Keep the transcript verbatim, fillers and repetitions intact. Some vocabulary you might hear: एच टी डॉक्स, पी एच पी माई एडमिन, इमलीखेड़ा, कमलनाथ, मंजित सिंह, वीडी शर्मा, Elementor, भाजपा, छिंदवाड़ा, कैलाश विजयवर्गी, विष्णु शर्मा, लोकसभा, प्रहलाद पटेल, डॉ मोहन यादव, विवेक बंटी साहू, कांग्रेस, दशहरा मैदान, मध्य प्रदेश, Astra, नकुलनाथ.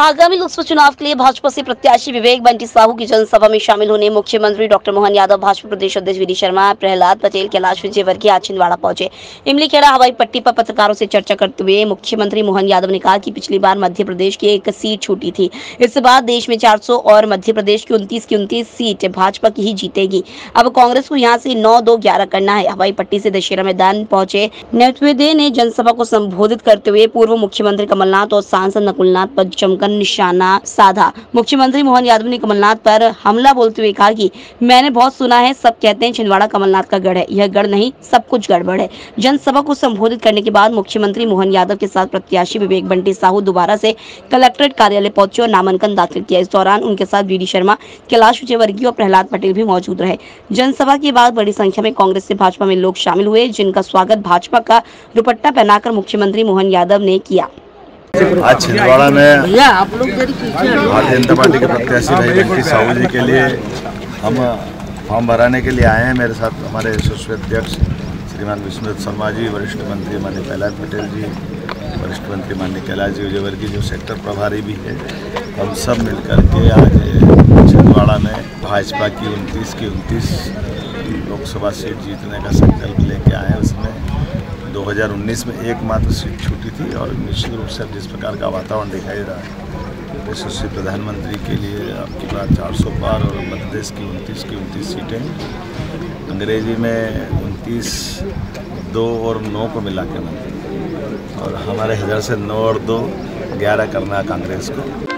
आगामी लोकसभा चुनाव के लिए भाजपा से प्रत्याशी विवेक बंटी साहू की जनसभा में शामिल होने मुख्यमंत्री डॉ मोहन यादव, भाजपा प्रदेश अध्यक्ष वीडी शर्मा, प्रहलाद पटेल, कैलाश विजयवर्गी आज छिंदवाड़ा पहुंचे। इमलीखेड़ा हवाई पट्टी पर पत्रकारों से चर्चा करते हुए मुख्यमंत्री मोहन यादव ने कहा कि पिछली बार मध्य प्रदेश की एक सीट छूटी थी, इस बार देश में चार सौ और मध्य प्रदेश की उनतीस की उनतीस सीट भाजपा की ही जीतेगी। अब कांग्रेस को यहाँ से नौ दो ग्यारह करना है। हवाई पट्टी से दशहरा मैदान पहुंचे नेतृत्व ने जनसभा को संबोधित करते हुए पूर्व मुख्यमंत्री कमलनाथ और सांसद नकुलनाथ पर जमकर निशाना साधा। मुख्यमंत्री मोहन यादव ने कमलनाथ पर हमला बोलते हुए कहा कि मैंने बहुत सुना है, सब कहते हैं छिंदवाड़ा कमलनाथ का गढ़ है, यह गढ़ नहीं, सब कुछ गड़बड़ है। जनसभा को संबोधित करने के बाद मुख्यमंत्री मोहन यादव के साथ प्रत्याशी विवेक बंटी साहू दोबारा से कलेक्ट्रेट कार्यालय पहुंचे और नामांकन दाखिल किया। इस दौरान उनके साथ वीडी शर्मा, कैलाश विजयवर्गी और प्रहलाद पटेल भी मौजूद रहे। जनसभा के बाद बड़ी संख्या में कांग्रेस से भाजपा में लोग शामिल हुए, जिनका स्वागत भाजपा का दुपट्टा पहनाकर मुख्यमंत्री मोहन यादव ने किया। आज छिंदवाड़ा में भारतीय जनता पार्टी के प्रत्याशी भाई बंटी साहू जी के लिए हम फॉर्म भराने के लिए आए हैं। मेरे साथ हमारे यशस्वी अध्यक्ष श्रीमान विष्णु शर्मा जी, वरिष्ठ मंत्री माननीय प्रहलाद पटेल जी, वरिष्ठ मंत्री माननीय कैलाश विजयवर्गी जो सेक्टर प्रभारी भी है, हम सब मिलकर के आज छिंदवाड़ा में भाजपा की उनतीस की उनतीस लोकसभा सीट जीतने का संकल्प लेके आए हैं। उसमें दो हज़ार उन्नीस में एकमात्र सीट छूटी थी और निश्चित रूप से जिस प्रकार का वातावरण दिखाई रहा है, यशस्वी प्रधानमंत्री के लिए आपकी बात चार सौ पार और मध्य प्रदेश की उनतीस की उनतीस सीटें, अंग्रेजी में उनतीस दो और नौ को मिला के बनती, और हमारे इधर से नौ और दो ग्यारह करना कांग्रेस को।